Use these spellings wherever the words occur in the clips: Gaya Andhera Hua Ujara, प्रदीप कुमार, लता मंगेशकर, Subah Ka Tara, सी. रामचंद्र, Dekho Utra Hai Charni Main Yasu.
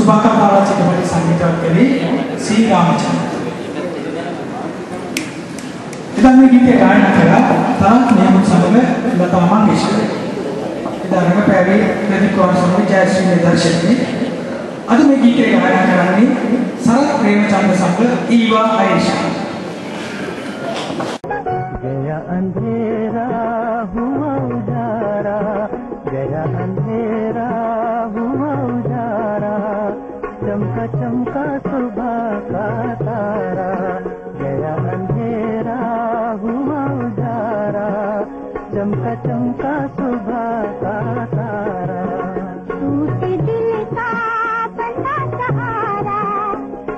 सुबह का तारा चित्रपट संगीतकर्ते सी. रामचंद्र इधर में गीत गायन करा था नियम समय लता मंगेशकर इधर में पहले प्रदीप कुमार स्वामी जयश्री ने दर्शक ने अद में गीत गायन करानी सरल प्रेमचंद संग ईवा आयशा गया अंधेरा हुआ उजारा गया अंधेरा हुआ उजारा चमका चमका सुबह का तारा गया अंधेरा हुआ उजारा चमका चमका सुबह का तारा टूटे दिल का बंधा सहारा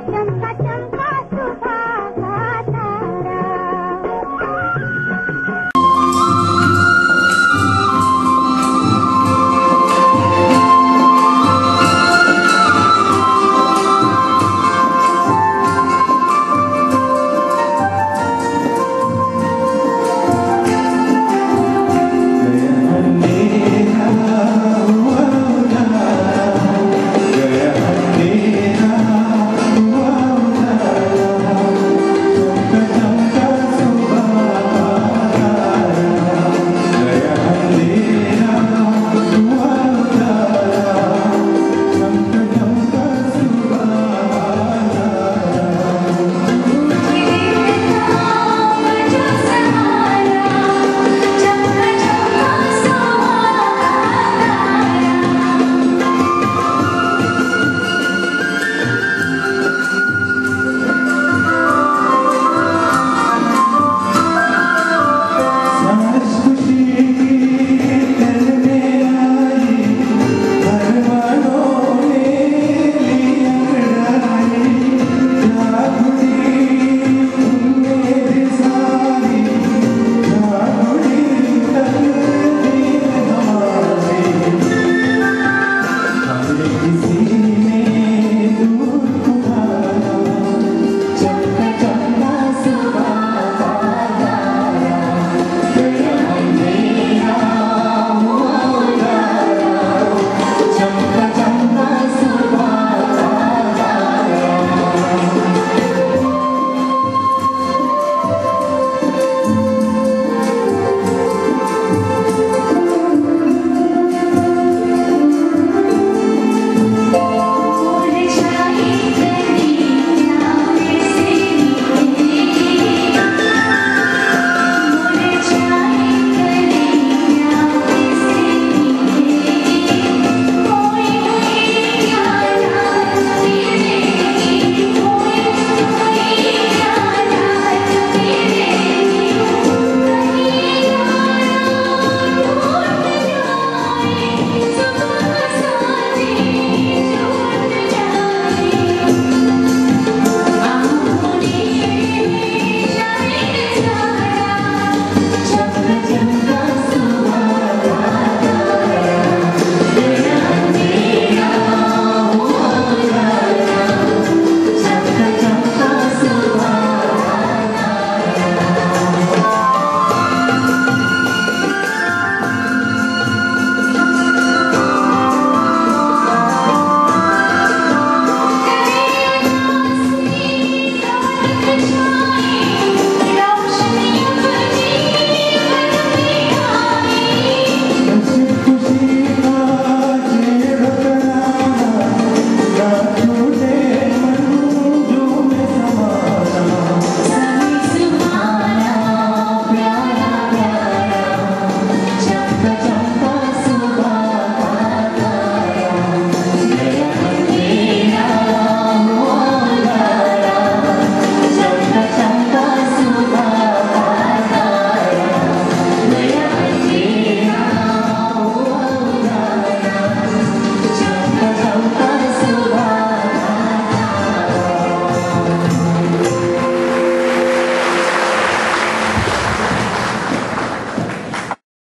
चमका चमका सुबह का तारा